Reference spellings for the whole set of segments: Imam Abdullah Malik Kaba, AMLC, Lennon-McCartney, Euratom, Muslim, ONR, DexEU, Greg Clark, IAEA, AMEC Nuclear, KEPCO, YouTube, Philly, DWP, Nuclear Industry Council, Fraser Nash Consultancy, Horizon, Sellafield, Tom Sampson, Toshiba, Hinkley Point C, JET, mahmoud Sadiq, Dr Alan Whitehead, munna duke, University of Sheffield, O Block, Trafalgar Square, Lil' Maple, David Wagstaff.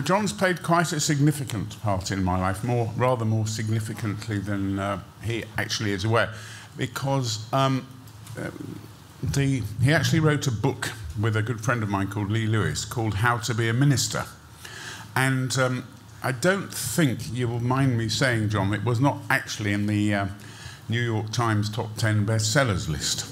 John's played quite a significant part in my life, rather more significantly than he actually is aware, because he actually wrote a book with a good friend of mine called Lee Lewis called How to Be a Minister. And I don't think you will mind me saying, John, it was not actually in the New York Times top 10 bestsellers list.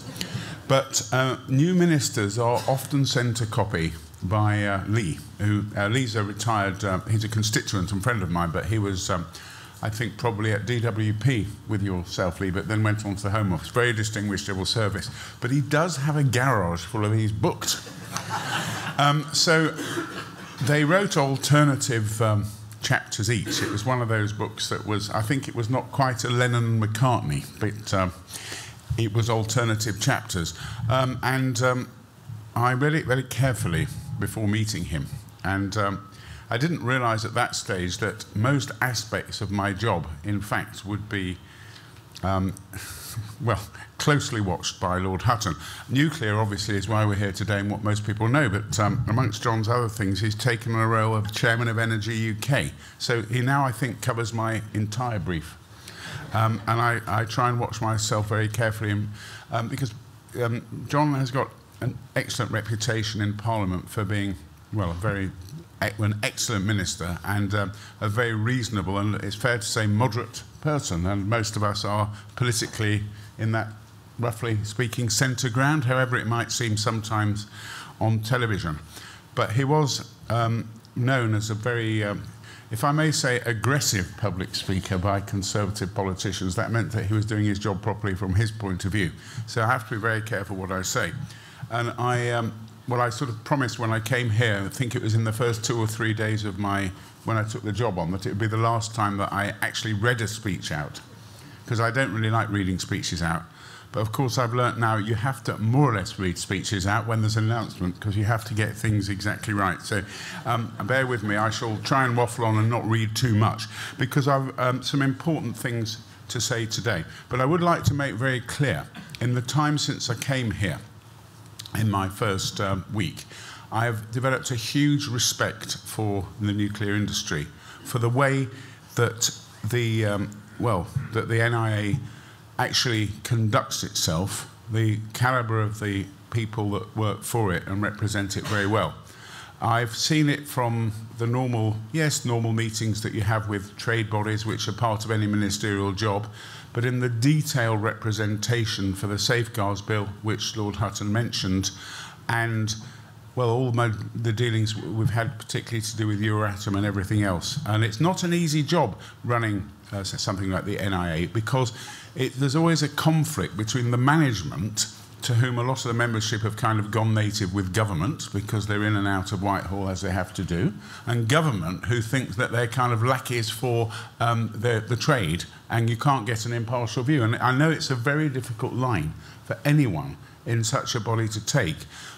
But new ministers are often sent a copy by Lee. Lee's a retired, he's a constituent and friend of mine, but he was, I think, probably at DWP with yourself, Lee, but then went on to the Home Office. Very distinguished civil service. But he does have a garage full of these books. So they wrote alternative chapters each. It was one of those books that was, I think it was not quite a Lennon-McCartney, but it was alternative chapters. I read it very carefully before meeting him. And I didn't realise at that stage that most aspects of my job, in fact, would be, well, closely watched by Lord Hutton. Nuclear, obviously, is why we're here today and what most people know, but amongst John's other things, he's taken on a role of Chairman of Energy UK. So he now, I think, covers my entire brief. And I try and watch myself very carefully, because John has got an excellent reputation in Parliament for being, well, an excellent minister and a very reasonable and, it's fair to say, moderate person. And most of us are politically in that, roughly speaking, centre ground, however it might seem sometimes on television. But he was known as a very, if I may say, aggressive public speaker by Conservative politicians. That meant that he was doing his job properly from his point of view. So I have to be very careful what I say. And well, I sort of promised when I came here, I think it was in the first 2 or 3 days of when I took the job on, that it would be the last time that I actually read a speech out, because I don't really like reading speeches out. But of course, I've learnt now you have to more or less read speeches out when there's an announcement, because you have to get things exactly right. So bear with me. I shall try and waffle on and not read too much, because I've some important things to say today. But I would like to make very clear, in the time since I came here, in my first week, I have developed a huge respect for the nuclear industry, for the way that the, well, that the NIA actually conducts itself, the calibre of the people that work for it and represent it very well. I've seen it from the normal, yes, normal meetings that you have with trade bodies, which are part of any ministerial job, but in the detailed representation for the Safeguards Bill, which Lord Hutton mentioned, and, well, all the dealings we've had, particularly to do with Euratom and everything else. And it's not an easy job running something like the NIA, because there's always a conflict between the management, to whom a lot of the membership have kind of gone native with government, because they're in and out of Whitehall as they have to do, and government, who thinks that they're kind of lackeys for the trade, and you can't get an impartial view. And I know it's a very difficult line for anyone in such a body to take,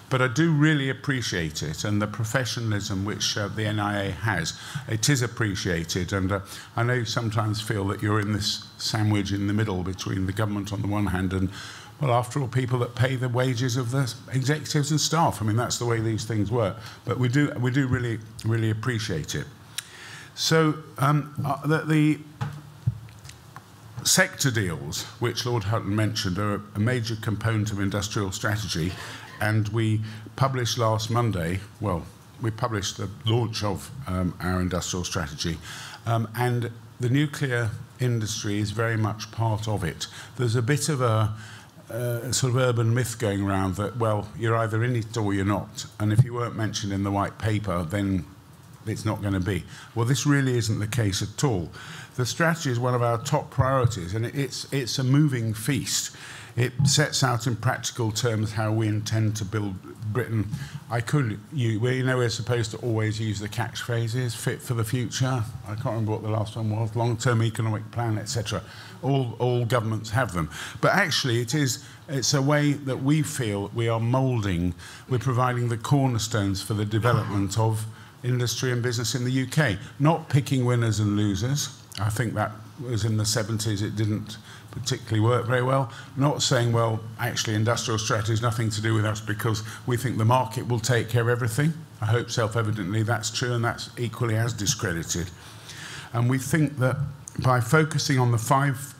but I do really appreciate it, and the professionalism which the NIA has, it is appreciated. And I know you sometimes feel that you're in this sandwich in the middle between the government on the one hand and, well, after all, people that pay the wages of the executives and staff. I mean, that's the way these things work. But we do really, really appreciate it. So the sector deals, which Lord Hutton mentioned, are a major component of industrial strategy. And we published last Monday, well, we published the launch of our industrial strategy. And the nuclear industry is very much part of it. There's a bit of a sort of urban myth going around that, well, you're either in it or you're not, and if you weren't mentioned in the white paper, then it's not going to be. Well, this really isn't the case at all. The strategy is one of our top priorities, and it's a moving feast. It sets out in practical terms how we intend to build Britain. We're supposed to always use the catchphrases, fit for the future, I can't remember what the last one was, long-term economic plan, etc. All governments have them. But actually, it's a way that we feel we are moulding, we're providing the cornerstones for the development of industry and business in the UK, not picking winners and losers. I think that was in the 70s, it didn't particularly work very well. Not saying, well, actually industrial strategy is nothing to do with us because we think the market will take care of everything. I hope self-evidently that's true, and that's equally as discredited. And we think that by focusing on the 5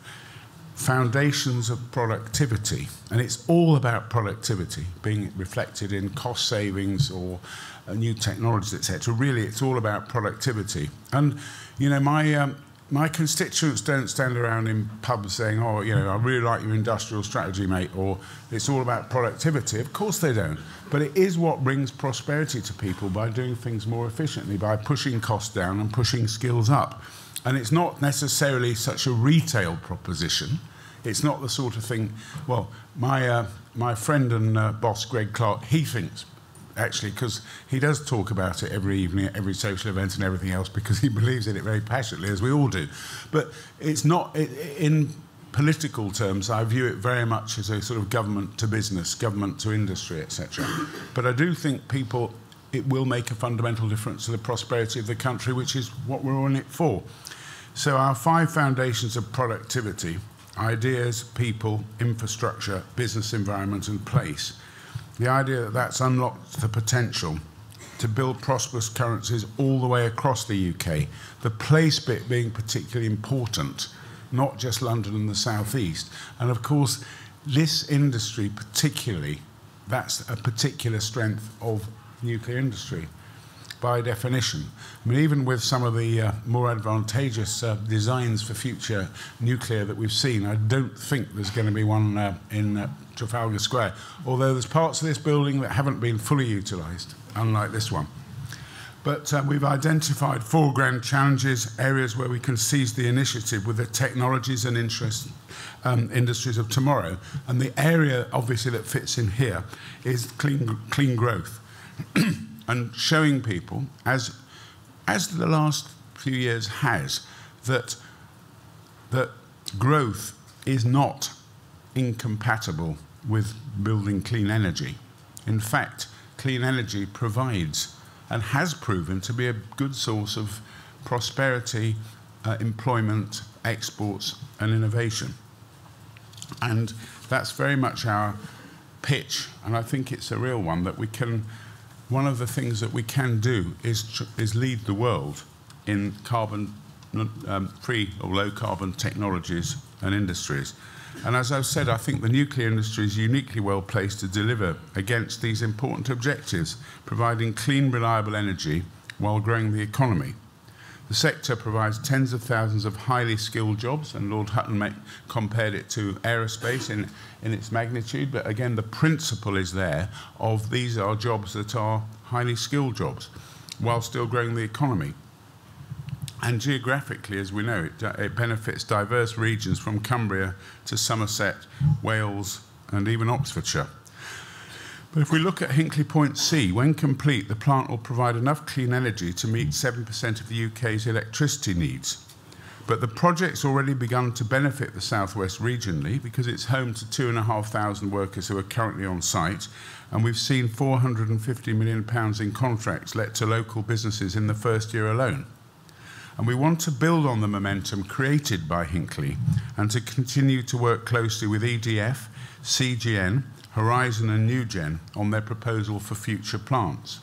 foundations of productivity, and it's all about productivity being reflected in cost savings or new technologies, etc. Really, it's all about productivity. And you know, my constituents don't stand around in pubs saying, "Oh, you know, I really like your industrial strategy, mate," or "It's all about productivity." Of course they don't. But it is what brings prosperity to people by doing things more efficiently, by pushing costs down and pushing skills up. And it's not necessarily such a retail proposition. It's not the sort of thing. Well, my friend and boss Greg Clark, he thinks, actually, because he does talk about it every evening at every social event and everything else, because he believes in it very passionately, as we all do. But it's not, in political terms, I view it very much as a sort of government to business, government to industry, etc. But I do think people, it will make a fundamental difference to the prosperity of the country, which is what we're all in it for. So our 5 foundations of productivity: ideas, people, infrastructure, business environment and place. The idea that that's unlocked the potential to build prosperous currencies all the way across the UK, the place bit being particularly important, not just London and the South East. And of course, this industry particularly, that's a particular strength of nuclear industry by definition. I mean, even with some of the more advantageous designs for future nuclear that we've seen, I don't think there's going to be one in Trafalgar Square, although there's parts of this building that haven't been fully utilised, unlike this one. But we've identified 4 grand challenges, areas where we can seize the initiative with the technologies and industries of tomorrow. And the area, obviously, that fits in here is clean growth. And showing people, as the last few years has, that growth is not incompatible with building clean energy. In fact, clean energy provides and has proven to be a good source of prosperity, employment, exports and innovation. And that's very much our pitch, and I think it's a real one, that we can... One of the things that we can do is lead the world in carbon-free or low-carbon technologies and industries. And as I've said, I think the nuclear industry is uniquely well-placed to deliver against these important objectives, providing clean, reliable energy while growing the economy. The sector provides tens of thousands of highly skilled jobs, and Lord Hutton compared it to aerospace in its magnitude, but again, the principle is there of these are jobs that are highly skilled jobs, while still growing the economy. And geographically, as we know, it benefits diverse regions from Cumbria to Somerset, Wales, and even Oxfordshire. But if we look at Hinkley Point C, when complete, the plant will provide enough clean energy to meet 7% of the UK's electricity needs. But the project's already begun to benefit the southwest regionally because it's home to 2,500 workers who are currently on site, and we've seen £450 million in contracts let to local businesses in the first year alone. And we want to build on the momentum created by Hinkley and to continue to work closely with EDF, CGN, Horizon and NuGen on their proposal for future plants.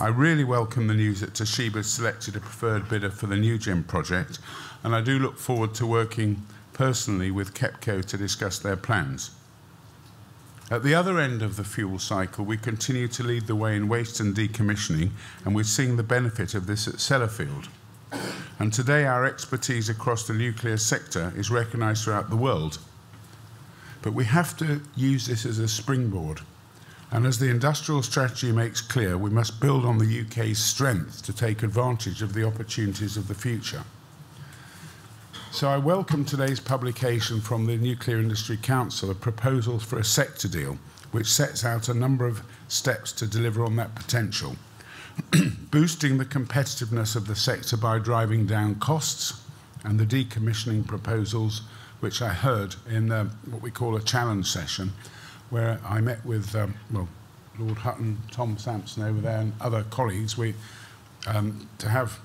I really welcome the news that Toshiba selected a preferred bidder for the NuGen project, and I do look forward to working personally with KEPCO to discuss their plans. At the other end of the fuel cycle, we continue to lead the way in waste and decommissioning, and we're seeing the benefit of this at Sellafield. And today our expertise across the nuclear sector is recognised throughout the world. But we have to use this as a springboard. And as the industrial strategy makes clear, we must build on the UK's strength to take advantage of the opportunities of the future. So I welcome today's publication from the Nuclear Industry Council of proposals for a sector deal, which sets out a number of steps to deliver on that potential. Boosting the competitiveness of the sector by driving down costs, and the decommissioning proposals, which I heard in what we call a challenge session, where I met with Lord Hutton, Tom Sampson over there and other colleagues to have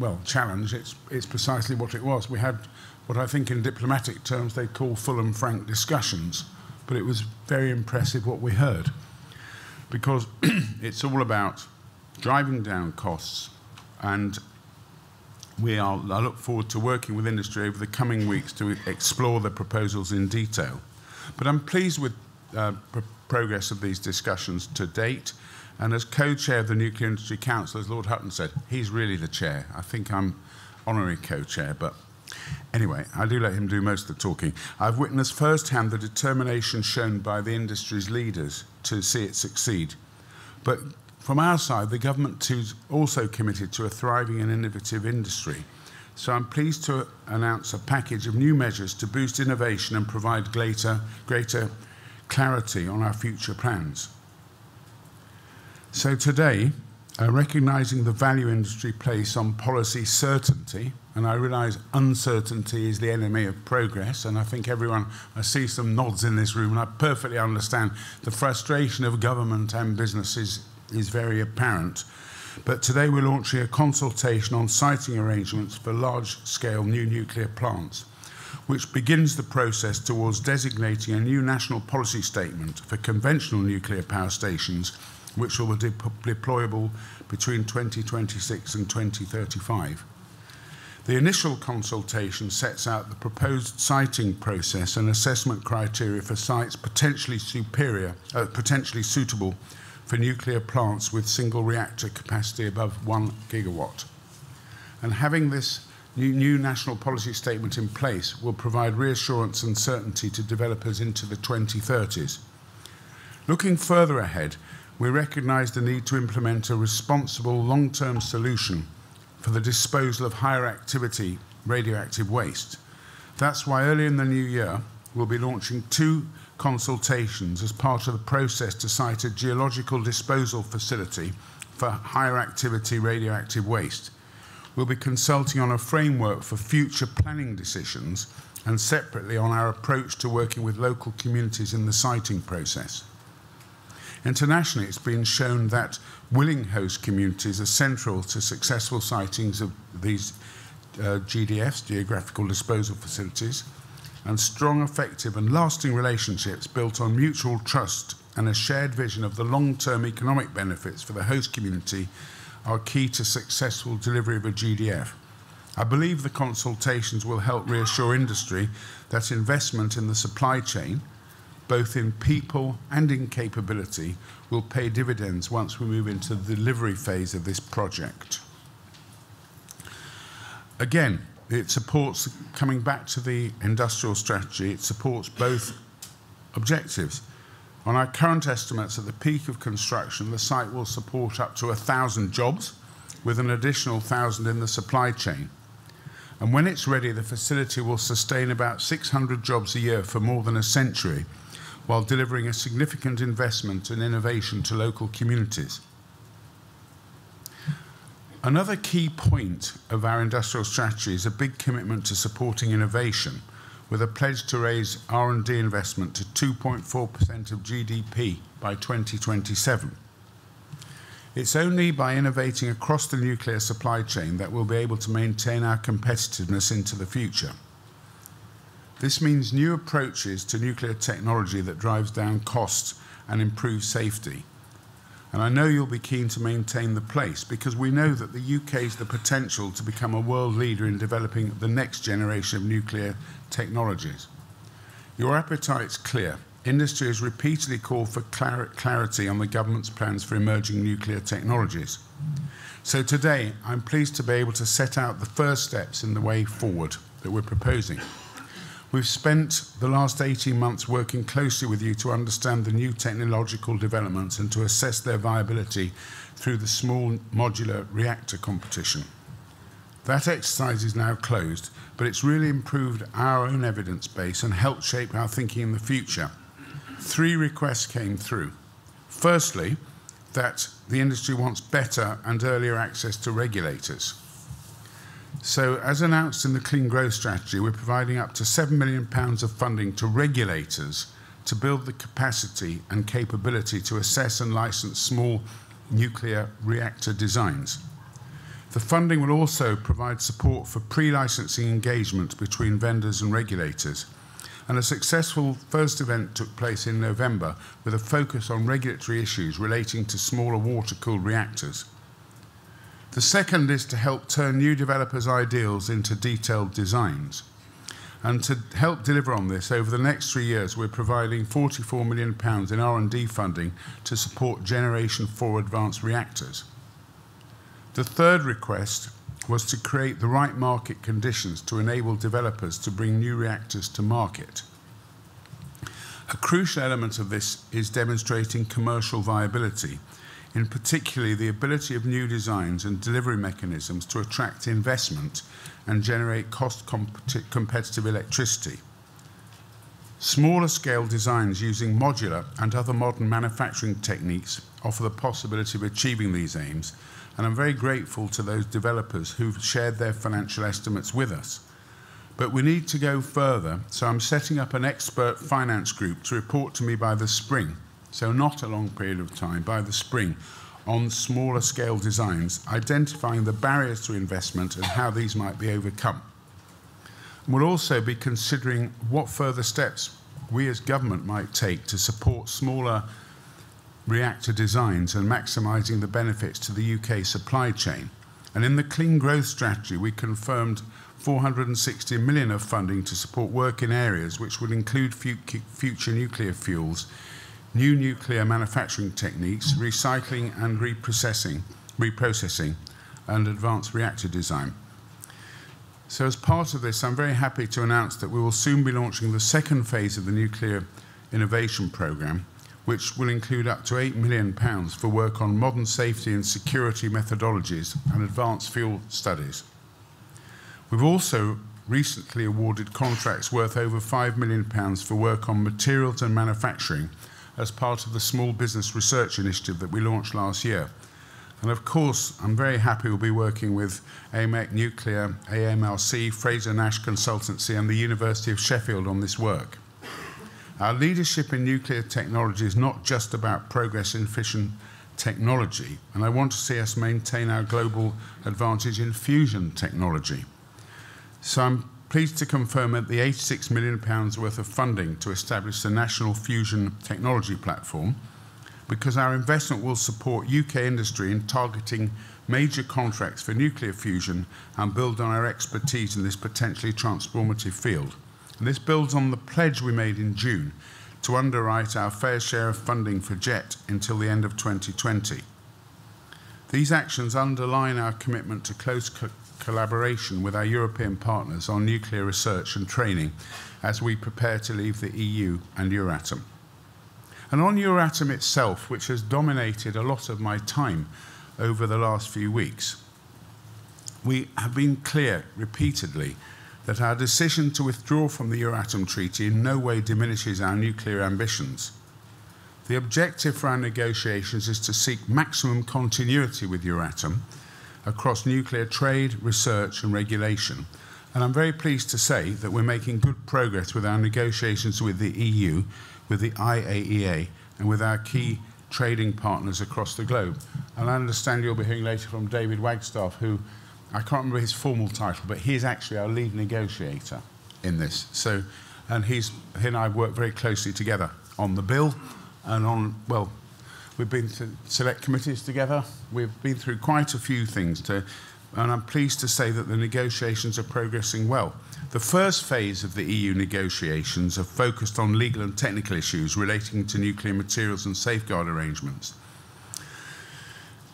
well, challenge, it's precisely what it was. We had what I think in diplomatic terms they call full and frank discussions, but it was very impressive what we heard, because it's all about driving down costs, and I look forward to working with industry over the coming weeks to explore the proposals in detail. But I'm pleased with progress of these discussions to date. And as co-chair of the Nuclear Industry Council, as Lord Hutton said, he's really the chair. I think I'm honorary co-chair, but anyway, I do let him do most of the talking. I've witnessed firsthand the determination shown by the industry's leaders to see it succeed. But from our side, the government too is also committed to a thriving and innovative industry. So I'm pleased to announce a package of new measures to boost innovation and provide greater clarity on our future plans. So today, recognising the value industry places on policy certainty, and I realise uncertainty is the enemy of progress, and I think everyone, I see some nods in this room, and I perfectly understand the frustration of government and businesses is very apparent. But today we're launching a consultation on siting arrangements for large-scale new nuclear plants, which begins the process towards designating a new national policy statement for conventional nuclear power stations, which will be deployable between 2026 and 2035. The initial consultation sets out the proposed siting process and assessment criteria for sites potentially suitable for nuclear plants with single reactor capacity above 1 gigawatt. And having this new national policy statement in place will provide reassurance and certainty to developers into the 2030s. Looking further ahead, we recognise the need to implement a responsible long-term solution for the disposal of higher activity radioactive waste. That's why early in the new year we'll be launching 2 consultations as part of the process to site a geological disposal facility for higher activity radioactive waste. We'll be consulting on a framework for future planning decisions and separately on our approach to working with local communities in the siting process. Internationally, it's been shown that willing host communities are central to successful sightings of these GDFs, geographical disposal facilities, and strong, effective and lasting relationships built on mutual trust and a shared vision of the long-term economic benefits for the host community are key to successful delivery of a GDF. I believe the consultations will help reassure industry that investment in the supply chain, both in people and in capability, will pay dividends once we move into the delivery phase of this project. Again, it supports, coming back to the industrial strategy, it supports both objectives. On our current estimates, at the peak of construction, the site will support up to 1,000 jobs, with an additional 1,000 in the supply chain. And when it's ready, the facility will sustain about 600 jobs a year for more than a century, while delivering a significant investment and innovation to local communities. Another key point of our industrial strategy is a big commitment to supporting innovation, with a pledge to raise R&D investment to 2.4% of GDP by 2027. It's only by innovating across the nuclear supply chain that we'll be able to maintain our competitiveness into the future. This means new approaches to nuclear technology that drives down costs and improves safety. And I know you'll be keen to maintain the place, because we know that the UK has the potential to become a world leader in developing the next generation of nuclear technologies. Your appetite's clear. Industry has repeatedly called for clarity on the government's plans for emerging nuclear technologies. So today, I'm pleased to be able to set out the first steps in the way forward that we're proposing. We've spent the last 18 months working closely with you to understand the new technological developments and to assess their viability through the small modular reactor competition. That exercise is now closed, but it's really improved our own evidence base and helped shape our thinking in the future. 3 requests came through. Firstly, that the industry wants better and earlier access to regulators. So, as announced in the Clean Growth Strategy, we're providing up to £7 million of funding to regulators to build the capacity and capability to assess and license small nuclear reactor designs. The funding will also provide support for pre-licensing engagement between vendors and regulators. And a successful first event took place in November with a focus on regulatory issues relating to smaller water-cooled reactors. The second is to help turn new developers' ideals into detailed designs. And to help deliver on this, over the next 3 years, we're providing £44 million in R&D funding to support Generation 4 advanced reactors. The third request was to create the right market conditions to enable developers to bring new reactors to market. A crucial element of this is demonstrating commercial viability, in particular the ability of new designs and delivery mechanisms to attract investment and generate cost-competitive electricity. Smaller-scale designs using modular and other modern manufacturing techniques offer the possibility of achieving these aims, and I'm very grateful to those developers who've shared their financial estimates with us. But we need to go further, so I'm setting up an expert finance group to report to me by the spring, so not a long period of time, by the spring, on smaller scale designs, identifying the barriers to investment and how these might be overcome. And we'll also be considering what further steps we as government might take to support smaller reactor designs and maximising the benefits to the UK supply chain. And in the Clean Growth Strategy, we confirmed £460 million of funding to support work in areas which would include future nuclear fuels, new nuclear manufacturing techniques, recycling and reprocessing, and advanced reactor design. So as part of this, I'm very happy to announce that we will soon be launching the second phase of the Nuclear Innovation Programme, which will include up to £8 million for work on modern safety and security methodologies and advanced fuel studies. We've also recently awarded contracts worth over £5 million for work on materials and manufacturing as part of the Small Business Research Initiative that we launched last year. And of course, I'm very happy we'll be working with AMEC Nuclear, AMLC, Fraser Nash Consultancy and the University of Sheffield on this work. Our leadership in nuclear technology is not just about progress in fission technology, and I want to see us maintain our global advantage in fusion technology. So I'm pleased to confirm that the £86 million worth of funding to establish the National Fusion Technology Platform, because our investment will support UK industry in targeting major contracts for nuclear fusion and build on our expertise in this potentially transformative field. And this builds on the pledge we made in June to underwrite our fair share of funding for JET until the end of 2020. These actions underline our commitment to close collaboration with our European partners on nuclear research and training as we prepare to leave the EU and Euratom. And on Euratom itself, which has dominated a lot of my time over the last few weeks, we have been clear repeatedly that our decision to withdraw from the Euratom Treaty in no way diminishes our nuclear ambitions. The objective for our negotiations is to seek maximum continuity with Euratom across nuclear trade, research and regulation. And I'm very pleased to say that we're making good progress with our negotiations with the EU, with the IAEA and with our key trading partners across the globe. And I understand you'll be hearing later from David Wagstaff, who I can't remember his formal title, but he's actually our lead negotiator in this. So, and he and I have worked very closely together on the bill and on, well, we've been to select committees together. We've been through quite a few things, and I'm pleased to say that the negotiations are progressing well. The first phase of the EU negotiations are focused on legal and technical issues relating to nuclear materials and safeguard arrangements.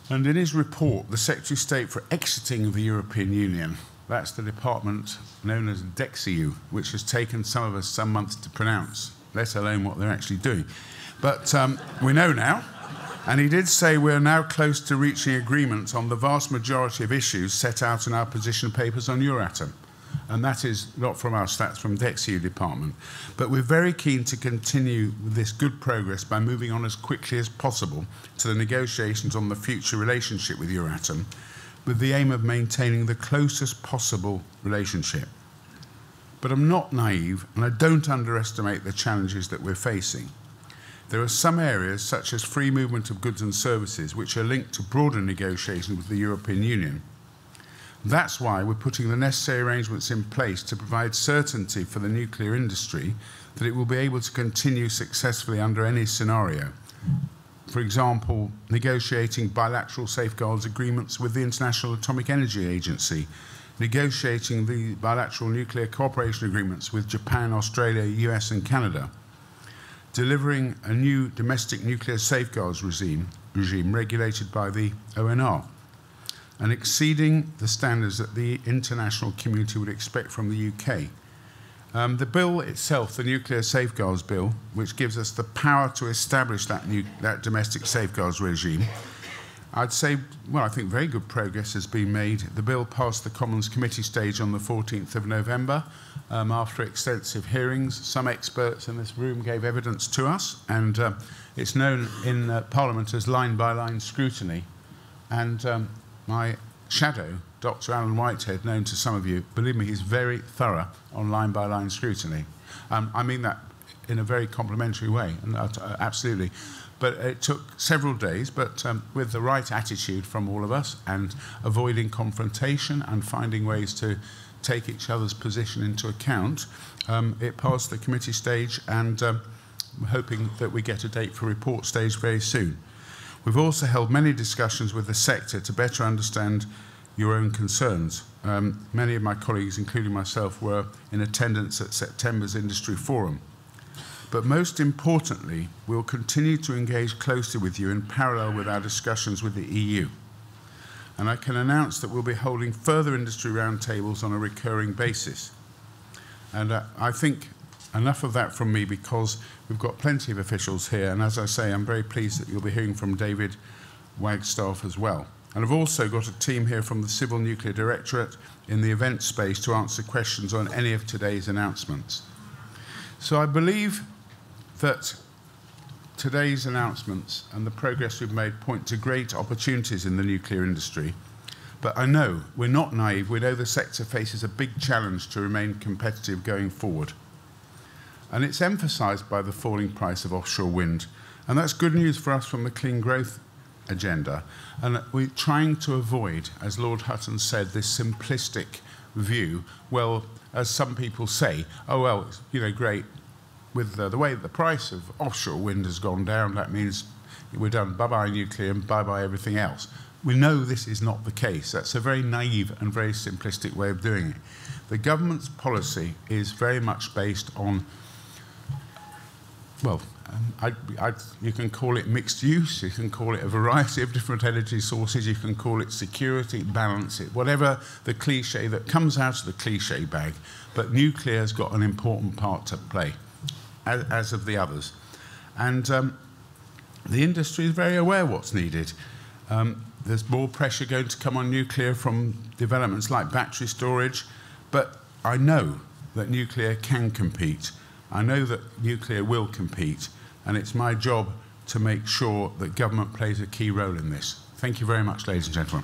And in his report, the Secretary of State for Exiting of the European Union, that's the department known as DexEU, which has taken some of us some months to pronounce, let alone what they're actually doing. But we know now, and he did say we're now close to reaching agreement on the vast majority of issues set out in our position papers on Euratom. And that is not from us, that's from DexEU department. But we're very keen to continue this good progress by moving on as quickly as possible to the negotiations on the future relationship with Euratom, with the aim of maintaining the closest possible relationship. But I'm not naive, and I don't underestimate the challenges that we're facing. There are some areas, such as free movement of goods and services, which are linked to broader negotiations with the European Union. That's why we're putting the necessary arrangements in place to provide certainty for the nuclear industry that it will be able to continue successfully under any scenario. For example, negotiating bilateral safeguards agreements with the International Atomic Energy Agency, negotiating the bilateral nuclear cooperation agreements with Japan, Australia, US and Canada, delivering a new domestic nuclear safeguards regime regulated by the ONR, and exceeding the standards that the international community would expect from the UK. The bill itself, the Nuclear Safeguards Bill, which gives us the power to establish that domestic safeguards regime, I'd say, well, I think very good progress has been made. The bill passed the Commons Committee stage on the 14th of November after extensive hearings. Some experts in this room gave evidence to us, and it's known in Parliament as line-by-line scrutiny. And my shadow, Dr Alan Whitehead, known to some of you, believe me, he's very thorough on line-by-line scrutiny. I mean that in a very complimentary way, and absolutely. But it took several days, but with the right attitude from all of us, and avoiding confrontation and finding ways to take each other's position into account, it passed the committee stage, and I'm hoping that we get a date for report stage very soon. We've also held many discussions with the sector to better understand your own concerns. Many of my colleagues, including myself, were in attendance at September's Industry Forum. But most importantly, we'll continue to engage closely with you in parallel with our discussions with the EU. And I can announce that we'll be holding further industry roundtables on a recurring basis. And I think enough of that from me, because we've got plenty of officials here. And as I say, I'm very pleased that you'll be hearing from David Wagstaff as well. And I've also got a team here from the Civil Nuclear Directorate in the event space to answer questions on any of today's announcements. So I believe that today's announcements and the progress we've made point to great opportunities in the nuclear industry. But I know we're not naive. We know the sector faces a big challenge to remain competitive going forward. And it's emphasised by the falling price of offshore wind. And that's good news for us from the Clean Growth Agenda, and we're trying to avoid, as Lord Hutton said, this simplistic view. Well, as some people say, oh well, you know, great, with the way the price of offshore wind has gone down, that means we're done, bye-bye nuclear and bye-bye everything else. We know this is not the case. That's a very naive and very simplistic way of doing it. The government's policy is very much based on, well, you can call it mixed use, you can call it a variety of different energy sources, you can call it security, balance it, whatever the cliche that comes out of the cliche bag. But nuclear has got an important part to play, as of the others. And the industry is very aware what's needed. There's more pressure going to come on nuclear from developments like battery storage, but I know that nuclear can compete. I know that nuclear will compete, and it's my job to make sure that government plays a key role in this. Thank you very much, ladies and gentlemen.